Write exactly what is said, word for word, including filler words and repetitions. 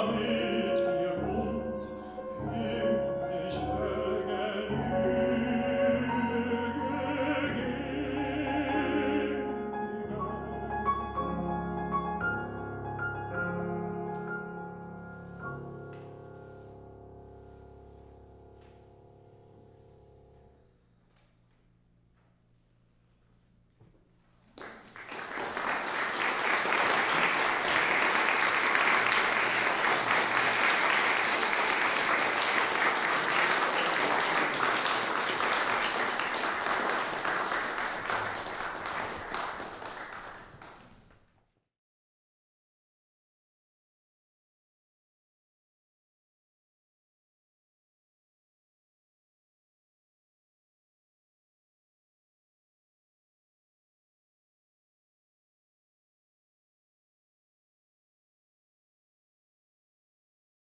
Amen.